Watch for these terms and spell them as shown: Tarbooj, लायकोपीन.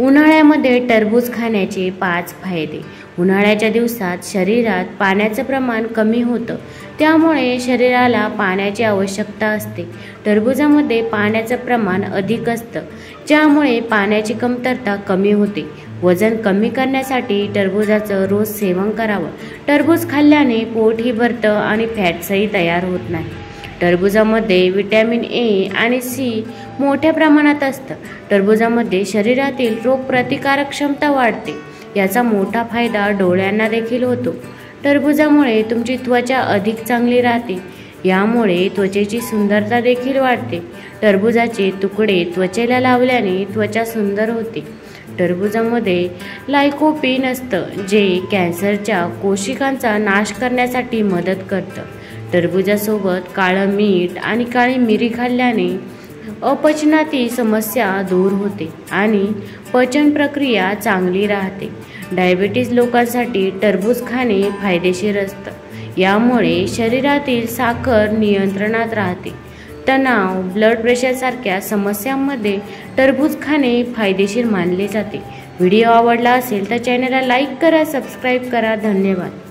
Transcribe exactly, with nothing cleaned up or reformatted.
उन्हाळ्यामध्ये टरबूज खाण्याचे पाच फायदे। उन्हाळ्याच्या दिवसात शरीरात पाण्याचे प्रमाण कमी होतं, त्यामुळे शरीराला पाण्याची आवश्यकता असते। टरबूजामध्ये पाण्याचे प्रमाण अधिक असतं, ज्यामुळे पाण्याची कमतरता कमी होते। वजन कमी करण्यासाठी टरबूजाचं रोज सेवन करावं। टरबूज खाल्ल्याने पोटही भरतं आणि फॅटसही तयार होत नाही। टरबूजामध्ये विटॅमिन ए आणि सी मोठ्या प्रमाणात असतं। टरबूजामध्ये शरीरातील रोगप्रतिकारक क्षमता वाढते। याचा मोठा फायदा डोळ्यांना देखील होतो। टरबूजामुळे तुमची त्वचा अधिक चांगली राहते, यामुळे त्वचेची सुंदरता देखील वाढते। टरबूजाचे तुकडे त्वचेला लावल्याने त्वचा सुंदर होते। टरबूजामध्ये लायकोपीन असतं, जे कॅन्सरच्या कोशिकांचा नाश करण्यासाठी मदत करतं। टरबूजासोबत काळे मीठ आणि काळी मिरी खाल्ल्याने अपचनाची समस्या दूर होते आणि पचन प्रक्रिया चांगली राहते। डायबिटीज लोकांसाठी टरबूज खाणे फायदेशीर असतं, यामुळे शरीरातील साखर नियंत्रणात राहते। तणाव, ब्लड प्रेशरसारख्या समस्यांमध्ये टरबूज खाणे फायदेशीर मानले जाते। व्हिडिओ आवडला असेल तर चॅनलला लाईक करा, सबस्क्राईब करा। धन्यवाद।